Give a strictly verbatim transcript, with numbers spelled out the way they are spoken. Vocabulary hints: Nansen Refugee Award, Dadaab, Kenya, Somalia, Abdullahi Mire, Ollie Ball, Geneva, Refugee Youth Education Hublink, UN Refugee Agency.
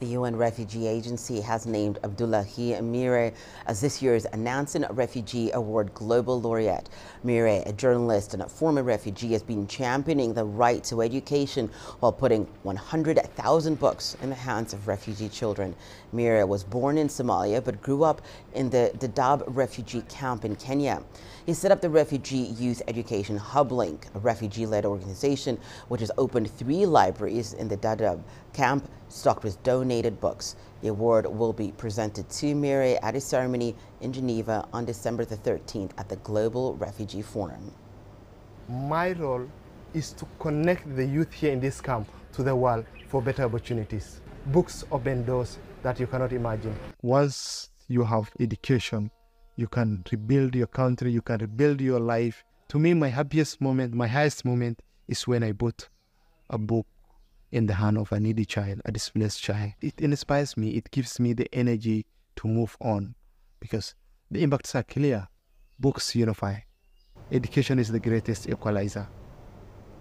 The U N Refugee Agency has named Abdullahi Mire as this year's Nansen Refugee Award Global Laureate. Mire, a journalist and a former refugee, has been championing the right to education while putting one hundred thousand books in the hands of refugee children. Mire was born in Somalia but grew up in the Dadaab refugee camp in Kenya. He set up the Refugee Youth Education Hublink, a refugee-led organization which has opened three libraries in the Dadaab camp, stocked with donated books. The award will be presented to Mire at a ceremony in Geneva on December the thirteenth at the Global Refugee Forum. My role is to connect the youth here in this camp to the world for better opportunities. Books open doors that you cannot imagine. Once you have education, you can rebuild your country, you can rebuild your life. To me, my happiest moment, my highest moment is when I bought a book in the hand of a needy child, a displaced child. It inspires me, it gives me the energy to move on because the impacts are clear. Books unify. Education is the greatest equalizer.